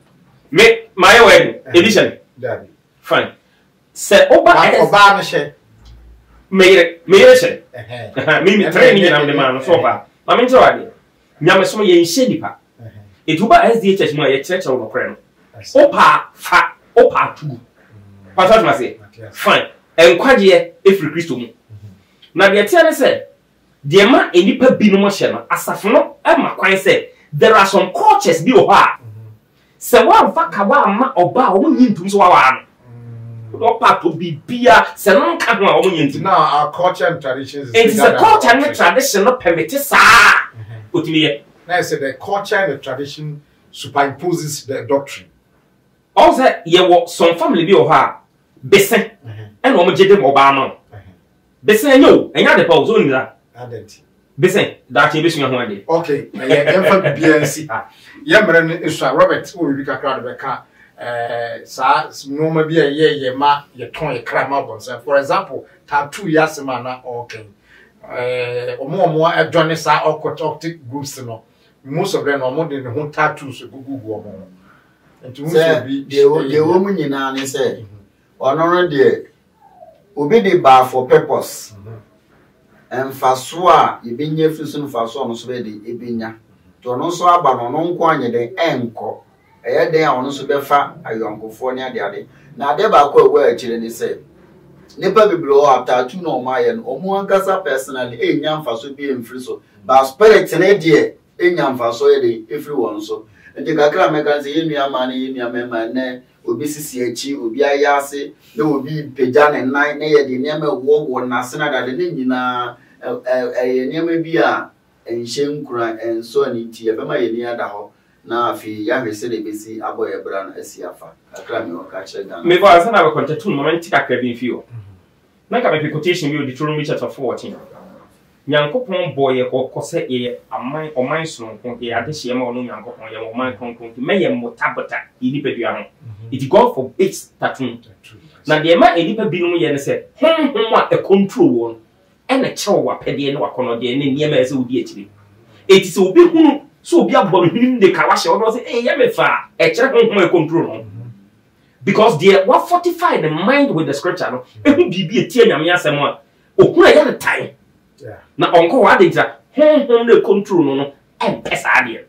Me my word edition. Dabi. Fine. Se oba oba no she. Meyere meyere she me me training na me man so ba ma me nchewa de nya me so ye nhye nipa etuba S D H mu ye church on okre no opa fa opa tu pastor ma say fine enkwaje efri Kristo mu na de tie ne say de ma enipa bi no mo hye no asafo no e ma kwan say there are some coaches bi o ha se wa fa ka wa ma oba o nyi ntum so wa wa no Opa to be beer, Salon Canoa Ominion. Now our culture and traditions. It is a culture and tradition not permitted, sir. Put me. I said the culture and the tradition superimposes the doctrine. Also, ye was some family be or her. Bessin, and Omajedem Obama. Bessin, no, and other pause only that. Bessin, that's your mission. Okay, B N C. Yamran is Robert, who will be a crowd of a car. Uh, sir, no maybe a year, ye ma, ye ton ye crime up so, for example, tab two years mana okay. Uh, or more more a journey, sir, or cototic groups, no. Most of them are more than the whole tattoos, go go go. And to be the woman in an essay, or honor dear, obey the bar for purpose. And for soa, ye been ye fusin for so much ready, ye been ya. To no so about no one ye de anchor. I day on so befa ayonkofonia de ade na ade ba ko ewa akire ni say nipa biblo after two no ma ye no omo ankasa personally enya mfaso bi emfri so but spirit ne de enya mfaso ye de every one so nti kakra meka say yenu ama na yenu amema na obi sisi achi obi ayase na obi peja ne nan na ye de niam ewo wo na sena dade ne nyina eh niam bi a enhye nkura enso ani ti e be ma ye ni ada ho na afi ya hwese de besi aboye bra na asiafa akra me waka che dan me ba sana ba konta tun mama ntika ka bi nfio na ka be quotation bi o Deuteronomy chapter fourteen nyankopon boye kokose ye aman oman sonko ye ade hye ma onu nyankopon ye oman konkon me ye motabota inipedua ho it God forbids that thing na de ma enipa binum ye ne se honhom a control won e na chew wa pede ne wakono de ne niam ese odi akire it is obi hunu so be a bomb the car wash or say, hey, I'm a far a check on my control. Because they what fortify the mind with the scripture, it will be a tear and me as someone. Oh, who I had a time. Now, Uncle Adinja, home the control and pass idea.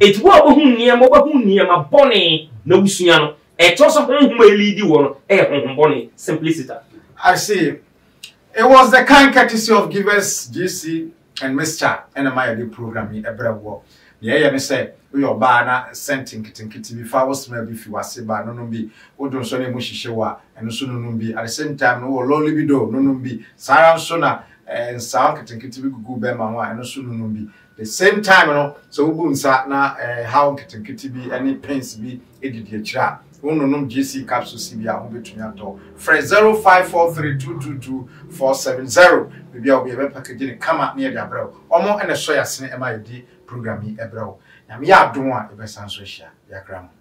It's what who near mobile who near my bonnie, no Luciano, a toss of home may lead you on a home bonnie, simplicity. I see. It was the kind courtesy of givers, G C. And Mister and my the program in a bread war. Yeah, me say, we are banner sending kitten kitty before smell if you were say by no numbi, or don't sonny mushy shower, and soon numbi. At the same time, no lonely widow, no numbi, Sarah Sona, and Sarah kitten kitty go bear mamma, and soon numbi. The same time, no, so boon sat now, how kitten kitty be any pains be aided your child. Unonum G C capsule C B A home between your door. Fred zero five four three two two two four seven zero. Maybe I'll be a packaging come up near the abroad. Or more and a soya sine M I D programming abroad. Now, me, I don't want a best answer, your grandma.